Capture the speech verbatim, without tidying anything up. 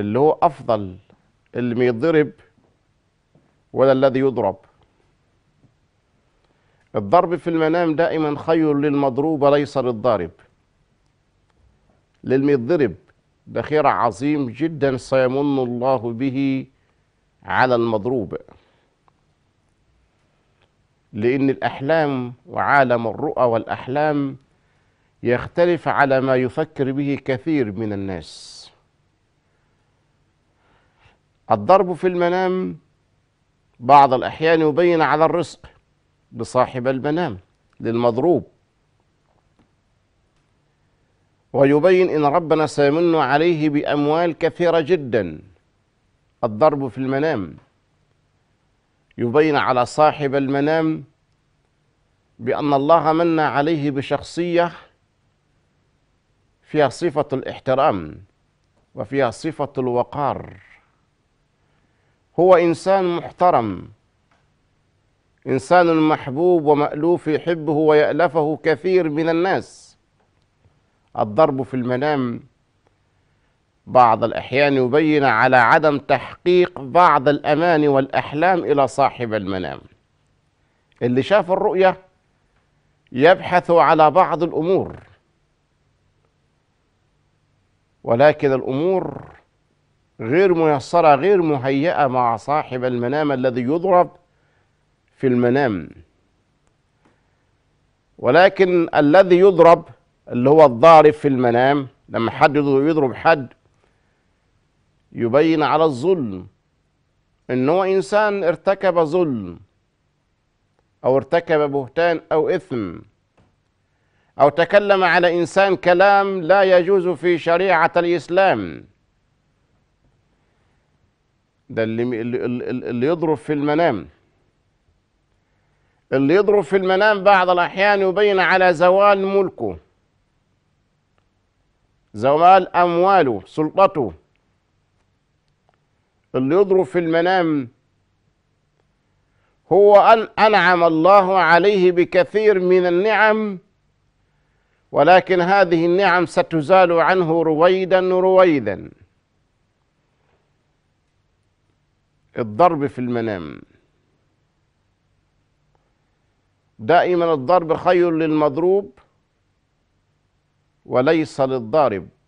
اللي هو أفضل اللي بيتضرب ولا الذي يضرب؟ الضرب في المنام دائما خير للمضروب ليس للضارب. للمضرب ده خير عظيم جدا سيمن الله به على المضروب، لأن الأحلام وعالم الرؤى والأحلام يختلف على ما يفكر به كثير من الناس. الضرب في المنام بعض الأحيان يبين على الرزق لصاحب المنام للمضروب، ويبين إن ربنا سيمن عليه بأموال كثيرة جدا. الضرب في المنام يبين على صاحب المنام بأن الله من عليه بشخصية فيها صفة الاحترام وفيها صفة الوقار. هو إنسان محترم، إنسان محبوب ومألوف، يحبه ويألفه كثير من الناس. الضرب في المنام بعض الأحيان يبين على عدم تحقيق بعض الأماني والأحلام إلى صاحب المنام. اللي شاف الرؤية يبحث على بعض الأمور، ولكن الأمور غير ميسرة غير مهيئة مع صاحب المنام الذي يضرب في المنام. ولكن الذي يضرب اللي هو الضارب في المنام، لما حد يضرب حد يبين على الظلم، إن هو إنسان ارتكب ظلم أو ارتكب بهتان أو إثم، أو تكلم على إنسان كلام لا يجوز في شريعة الإسلام. ده اللي, اللي يضرب في المنام. اللي يضرب في المنام بعض الأحيان يبين على زوال ملكه، زوال أمواله، سلطته. اللي يضرب في المنام هو أن أنعم الله عليه بكثير من النعم، ولكن هذه النعم ستزال عنه رويدا رويدا. الضرب في المنام دائما الضرب خير للمضروب وليس للضارب.